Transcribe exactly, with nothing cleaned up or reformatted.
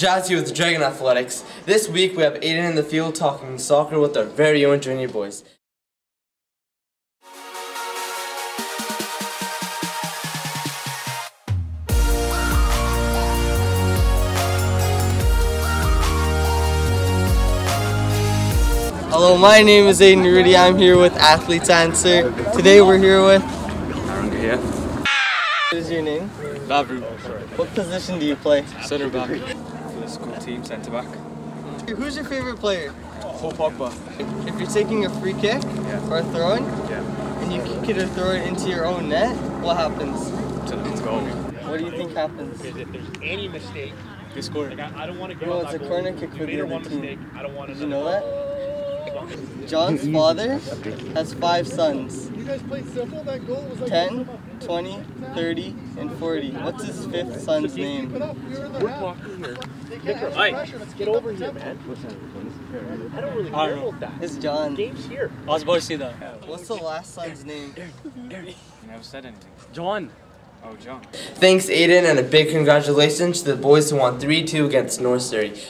Jazz here with Dragon Athletics. This week we have Aiden in the field talking soccer with our very own junior boys. Hello, my name is Aiden Rudy. I'm here with Athletes Answer. Today we're here with... Aaron here. What is your name? Babu. What position do you play? Centre back. For the school team, centre back. Who's your favourite player? Paul Pogba. If you're taking a free kick yeah. or a throw in, yeah. and you kick it or throw it into your own net, what happens? It's goal. What do you think happens? If there's any mistake, you score. Like, I, I don't want to go. Well, it's a corner kick for the other team. I don't want to. Did you know that? John's father has five sons. ten, twenty, thirty, and forty. What's his fifth son's name? Get over here, man. I don't really know about that. It's John. Game's here. I was about to say that. What's the last son's name? You never said anything. John. Oh, John. Thanks, Aiden, and a big congratulations to the boys who won three two against North Surrey.